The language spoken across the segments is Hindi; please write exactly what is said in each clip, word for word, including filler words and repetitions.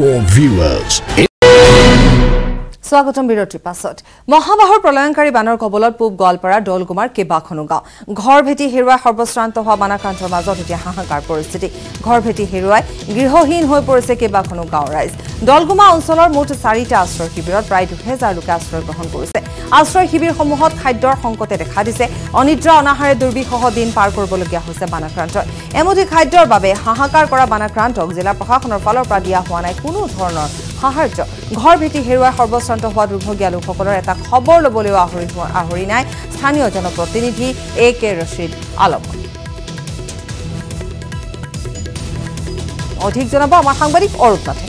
For viewers. स्वागतम बिरति पासत महाबाहर प्रलयंकारी बानर कबलत पूब गोवालपारा डोलगुमार केबाखनो गाँव घर भेटी हेरुवाई सर्वश्रांत हवा बानाकाण्डर माजत एतिया हाहाकार परिस्थिति घर भेटी हेरुवाई गृहहीन हो परिसे केबाखनो गाँव राइज डोलगुमा अंचलर मोट चारिटा आश्रय शिविरत प्राय दुहेजार लोके आश्रय ग्रहण करिसे। आश्रय शिविरসমূहत खाद्यर संकटे देखा दिसे। अनिद्रा अनाहारे दुर्विषह दिन पार करबलगिया होइसे बानाक्रान्तই। एमुठी खाद्यर বাবে हाहाकार কৰা बानाक्रान्तক जिला प्रशासনৰ ফালৰ পৰা দিয়া হোৱা নাই কোনো ধৰণৰ সাহায্য। ঘৰ ভেটি হেৰুৱাই সৰ্বশ্ৰ होवा दुर्भगिया लोकসকলৰ এটা খবৰ লবলৈ আহৰি আহৰি নাই স্থানীয় জনপ্ৰতিনিধি এ কে ৰশিদ আলম। অধিক জনাব আমাৰ সাংবাদিক অৰূপ নাথে।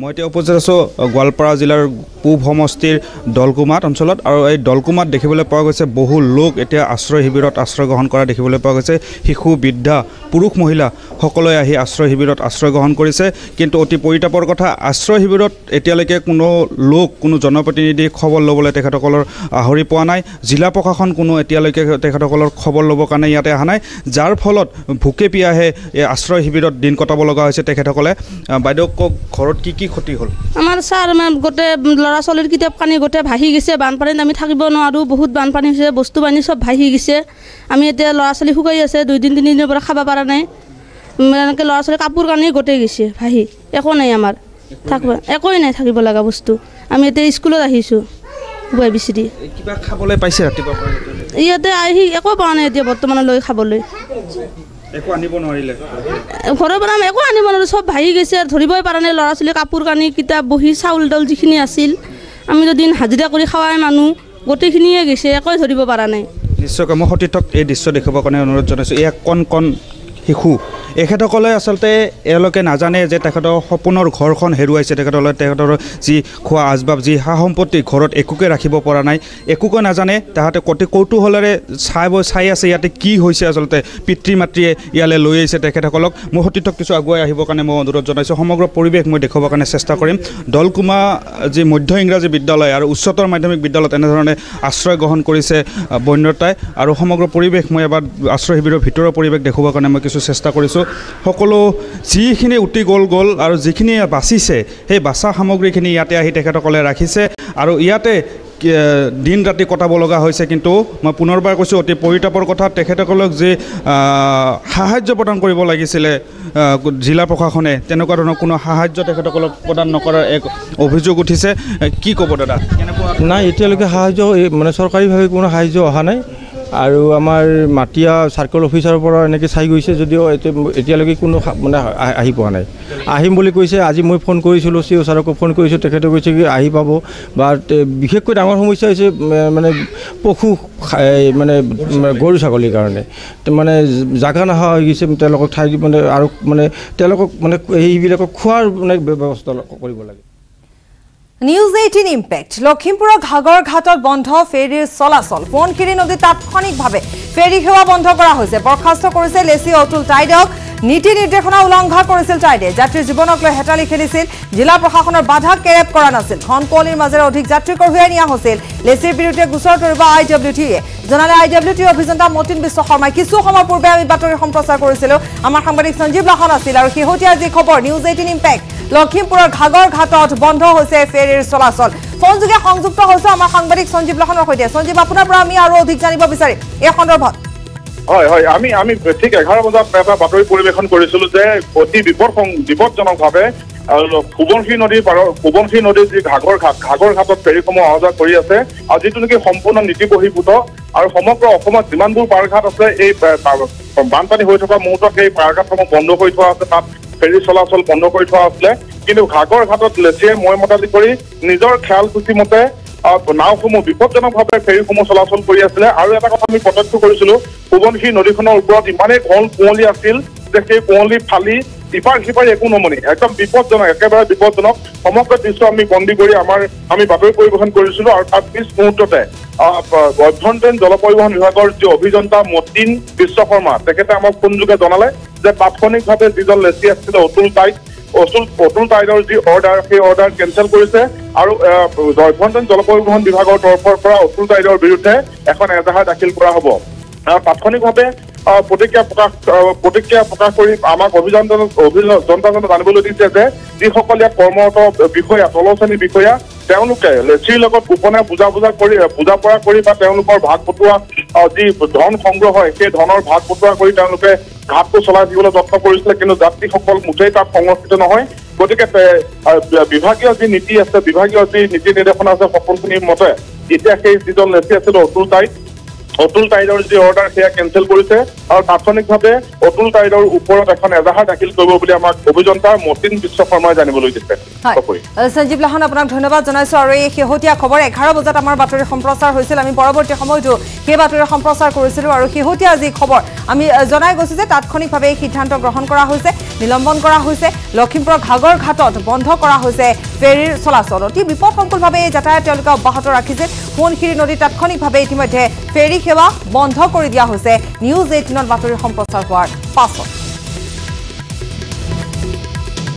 मैं उपस्थित आसो गोवालपारा जिलार पूब समष्टिर डोलगुमात अंचल और ये डोलगुमात देखिबले पा गैसे बहु लोक एतिया आश्रय शिविरत आश्रय ग्रहण करा देखिबले पा गैसे। शिशु बृद्धा पुरुष महिला सकलोए आहि आश्रय शिविरत आश्रय ग्रहण करिसे। किन्तु अति परितापर कथा आश्रय शिविरत एतियालेके कोनो लोक कोनो जनप्रतिनिधि खबर लबले तेखतकলৰ आहरि पोৱা নাই। जिला प्रशासन कोनो एतियालेके तेखतकলৰ खबर लবৰ কাৰণে ইয়াতে আহা নাই, যাৰ ফলত ভুকে পিয়াহে आश्रय शिविरत दिन कटाब লগা হৈছে। तेखतकলে বাইদেউক ঘৰত কি क्षति हल आमार सार गोटे लरा छलिर किताब कानी गोटे भाही गेसे। बानपानीत आमी थाकिब नोवारो, बहुत बानपानी होइसे, बस्तु बानी सब भाही गेसे। आमी एते लरा छलि हुगाई आसे, दुइ दिन तिनि दिन पर खाबा पारा नाइ। मानेके लरा छलि कापुर कानी गोटे गेसे भाही, एको नाइ आमार थाकबा एकोइ नाइ थाकिब लागा बस्तु। आमी एते स्कुलत आहिसु बुआ बिसिडी किबा खाबले पाइसे रातिबा पर इयाते आहि एको पाने एते बर्तमान लय खाबले एको आनिब नरिले घरे बनाम एको आनिब नर सब भाई गेसे। धरिबय पारने लरा छले कापुर कानी किताब बहि चाउल दल जिखिनि आसिल आमी तो दिन हाजिरा करि खावाय मानु गोटे खिनिए गेसे एको धरिब पारा नै। निश्चय कम हटितक ए दृश्य देखब कने अनुरोध जनाइसु। ए कोन कोन हिखु एखतकले आसलते एलोके नाजाने जे तखत सपनर घरखन हेरुवाइसे। तखतले तखतर जी खुआ आसबाब जी हा सम्पत्ति घरत एकुके राखिब परा नाइ, एकुके नाजाने। ताहाते कति कौतुहलरे छाय बय छाय आसे याते की होइसे। आसलते पितृ मातृए याले लय आइसे तेखतकलक। मो हटितक किछु आगुवाइ आहिब काने मो अनुरोध जनाइसु। समग्र परिवेश मो देखब काने चेष्टा करिम। डोलगुमा जी मध्य इंराजी विद्यालय आरो उच्चतर माध्यमिक विद्यालयत एने धरणे आश्रय ग्रहण करिसे बन्यताय आरो समग्र परिवेश मो एबार आश्रय शिबिरर भितरर परिवेश देखब काने मो किछु चेष्टा करिसु। সকলো যিখিনি উটি গ'ল গ'ল আৰু যিখিনি বাচিছে সেই বাচা সামগ্ৰীখিনি ইয়াতে আহি তেখেতসকলে ৰাখিছে আৰু ইয়াতে दिन राति कटाब लगा হৈছে। কিন্তু মই পুনৰবাৰ কৈছো অতি পৰিতাপৰ কথা। তেখেতসকলক যে সাহায্য প্ৰদান কৰিব লাগিছিলে জিলা প্ৰশাসনে তেনেকুৱা ধৰণৰ কোনো সাহায্য তেখেতসকলক প্ৰদান নকৰাৰ এক অভিযোগ উঠিছে। কি ক'ব দাদা? নাই এতিয়ালৈকে সাহায্য মানে চৰকাৰীভাৱে কোনো সাহায্য অহা নাই। আৰু আমাৰ মাটিয়া সার্কল অফিসাৰৰ পৰা এনেকৈ চাই গৈছে যদিও এতিয়ালৈকে কোনো মানে আহি পোৱা নাই। আহিম বুলি কৈছে। আজি মই ফোন কৰিছিলোঁ সিও ছাৰক ফোন কৰিছোঁ, তেখেতে কৈছে কি আহি পাব। বা বিশেষকৈ ডাঙৰ সমস্যা হৈছে মানে পশু মানে গৰু ছাগলীৰ কাৰণে মানে জাগা নহা হৈ গৈছে। তেওঁলোকক ঠাই মানে আৰু মানে তেওঁলোকক মানে এইবিলাকক খোৱাৰ মানে ব্যৱস্থা কৰিব লাগে। নিউজ এইটিন ইম্পেক্ট লক্ষিমপুর ঘাগর ঘাটত বন্ধ ফেরির চলাচল। পোনকিৰি নদী তাৎক্ষণিকভাৱে ফেরি সেৱা বন্ধ কৰা হৈছে। বরখাস্ত কৰিছে লেসি অতুল টাইডক। নীতি নিৰ্দেশনা উলংঘা কৰিছিল টাইডে। যাত্রী জীৱনক লৈ হেতালি খেলিছিল। জিলা প্ৰশাসনৰ বাধা কেৰেপ কৰা নাছিল। ঘনকলিৰ মাজেৰে অধিক যাত্রী কঢ়িয়াই নিয়া হৈছিল। লেসিৰ বিৰুদ্ধে গোচৰ তৰিব আই ডব্লিউ টিয়ে। জনালে আই ডব্লিউ টিৰ অভিযন্তা মতিন বিশ্ব শৰ্মা। কিছু সময় পূৰ্বে আমি বাতৰি সম্প্ৰচাৰ কৰিছিলোঁ। আমাৰ সাংবাদিক সঞ্জীৱ লাহন আছিল আৰু শেহতীয়া যি খবৰ নিউজ এইটিন ইম্পেক্ট লক্ষিমপুৰৰ ঘাগৰ ঘাটত বন্ধ হৈছে ফেৰীৰ চলাচল। ফোনযোগে সংযুক্ত হৈছে আমাৰ সাংবাদিক সঞ্জীৱ লাহনৰ সৈতে। সঞ্জীৱ, আপোনাৰ পৰা আমি আৰু অধিক জানিব বিচাৰিম এই সন্দৰ্ভত। হয় হয় আমি আমি ঠিক এঘাৰ বজাত এটা বাতৰি পৰিৱেশন কৰিছিলোঁ যে অতি বিপদজনকভাৱে সোৱণশিৰি নদীৰ পাৰৰ সোৱণশিৰি নদীৰ যি ঘাগৰ ঘাট ঘাগৰ ঘাটত ফেৰীসমূহ অহা যোৱা কৰি আছে। আৰু যিটো নেকি সম্পূৰ্ণ নীতি বহিৰ্ভূত আৰু সমগ্ৰ অসমত যিমানবোৰ পাৰ ঘাট আছে এই বানপানী হৈ থকা মুহূৰ্তত সেই পাৰ ঘাটসমূহ বন্ধ কৰি থোৱা আছে। তাত ফেৰী চলাচল বন্ধ কৰি থোৱা আছিলে। কিন্তু ঘাগৰ ঘাটত লেচিয়ে মই মতামত কৰি নিজৰ খেয়ালসূচী মতে নাওসমূহ বিপদজনকভাৱে ফেৰীসমূহ চলাচল কৰি আছিলে। আৰু এটা কথা আমি প্ৰত্যক্ষ কৰিছিলোঁ সোৱণশিৰি নদীখনৰ ওপৰত ইমানেই ঘন কুঁৱলী আছিল যে সেই কুঁৱলী ফালি ইপাৰ সিপাৰ একো নমনি একদম বিপদজনক একেবাৰে বিপদজনক সমগ্ৰ দৃশ্য আমি বন্দী কৰি আমাৰ আমি বাতৰি পৰিৱেশন কৰিছিলোঁ। আৰু তাৰ পিছ মুহূৰ্ততে অভ্যন্তৰীণ জল পৰিবহণ বিভাগৰ যি অভিযন্তা মতিন বিশ্ব শৰ্মা তেখেতে আমাক ফোনযোগে জনালে যে তাৎক্ষণিকভাৱে যিজন লেচি আছিলে অতুল টাইড অতুল অতুল টাইডৰ যি অৰ্ডাৰ সেই অৰ্ডাৰ কেঞ্চেল কৰিছে। আৰু অভ্যন্তৰীণ জল পৰিবহণ বিভাগৰ তৰফৰ পৰা অতুল টাইডৰ বিৰুদ্ধে এখন এজাহাৰ দাখিল কৰা হ'ব। আৰু তাৎক্ষণিকভাৱে प्रतिक्रिया प्रकाश प्रतिक्रिया प्रकाश कर आमक अभिजन जनताजने जानबले दिसे जे जिसकल इतना कर्मरत विषया तलश्रेणी विषया श्री गोपने बुझा बुझा बुझा परा भाग बतुआ जी धन संग्रह है सभी धनर भाग बतुआ घाट तो चला दी यत्न कर जात्री मुठे तक संरक्षित नए गति के विभागीय जी नीति आज विभागीय जी नीति निर्देशना आज सकल मते इतना जो नेत्री आज अतुल टाइट अतुल टाइडर जी अर्डार सैया कैन्सल करें और तात्निक भाव अतुल टाइडर ऊपर एन एजाहार दाखिल अभियंता मतीन विश्व शर्मा जानबले दिसे। संजीव लाहन आपको धन्यवाद और शेहतिया खबर एगार बजात आम बातरी सम्प्रचार परवर्ती समय सभी बातरी सम्प्रचार कर शेहतिया जी खबर आम गई तात्क्षणिक भाव सिद्धांत ग्रहण कर निलम्बन लखीमपुर घागर घाटत बंध फेरीर चलाचल अति विपदसंकुल भावे यातायात अब्याहत राखिसे सोनखिरी नदी तात्क्षणिक भावे इतिमध्ये फेरी सेवा बंध कर दिया। न्यूज अठारह बातरी सम्प्रचार हार पास